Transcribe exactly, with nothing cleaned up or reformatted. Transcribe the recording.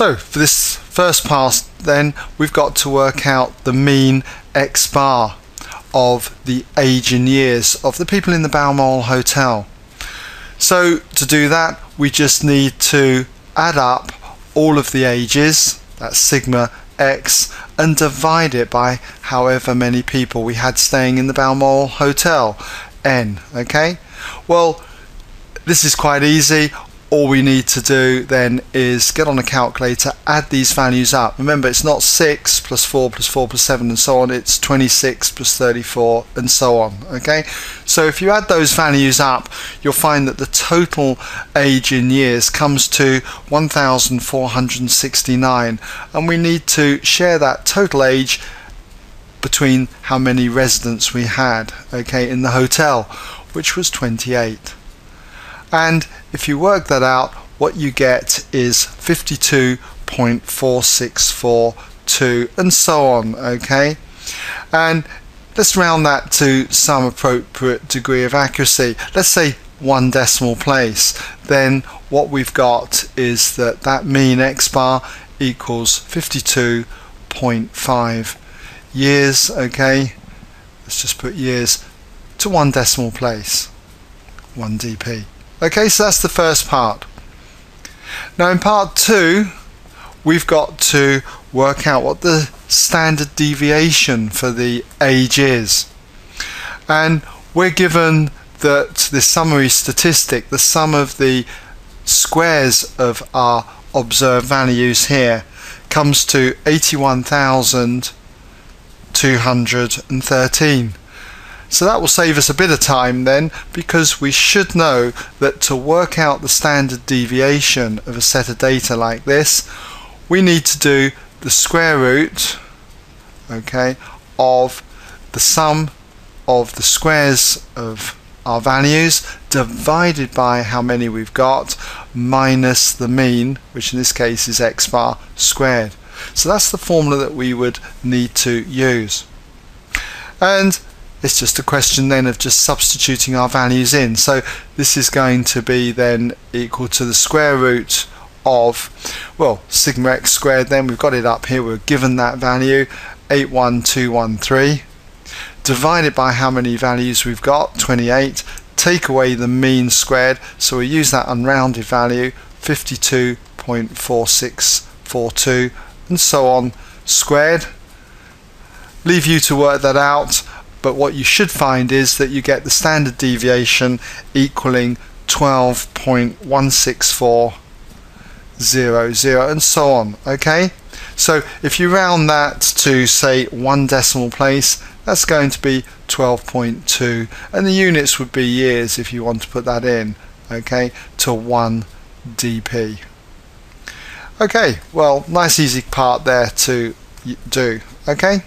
So for this first pass then, we've got to work out the mean X bar of the age in years of the people in the Balmoral Hotel. So to do that, we just need to add up all of the ages, that's sigma x, and divide it by however many people we had staying in the Balmoral Hotel, n. Okay, well, this is quite easy. All we need to do then is get on a calculator, add these values up. Remember, it's not six plus four plus four plus seven and so on, it's twenty-six plus thirty-four and so on. Okay, so if you add those values up, you'll find that the total age in years comes to one thousand four hundred sixty-nine, and we need to share that total age between how many residents we had, okay, in the hotel, which was twenty-eight. And if you work that out, what you get is fifty-two point four six four two and so on, okay? And let's round that to some appropriate degree of accuracy. Let's say one decimal place. Then what we've got is that that mean X bar equals fifty-two point five years, okay? Let's just put years to one decimal place, one D P. Okay, so that's the first part. Now in part two, we've got to work out what the standard deviation for the age is. And we're given that this summary statistic, the sum of the squares of our observed values here, comes to eighty-one thousand two hundred thirteen. So that will save us a bit of time then, because we should know that to work out the standard deviation of a set of data like this, we need to do the square root, okay, of the sum of the squares of our values divided by how many we've got minus the mean, which in this case is X bar squared. So that's the formula that we would need to use. And it's just a question then of just substituting our values in. So this is going to be then equal to the square root of, well, sigma x squared then, we've got it up here, we're given that value, eighty-one thousand two hundred thirteen, divided by how many values we've got, twenty-eight, take away the mean squared, so we use that unrounded value, fifty-two point four six four two, and so on, squared. Leave you to work that out. But what you should find is that you get the standard deviation equaling twelve point one six four zero zero and so on, okay? So if you round that to, say, one decimal place, that's going to be twelve point two, and the units would be years if you want to put that in, okay, to one D P. Okay, well, nice easy part there to do, okay?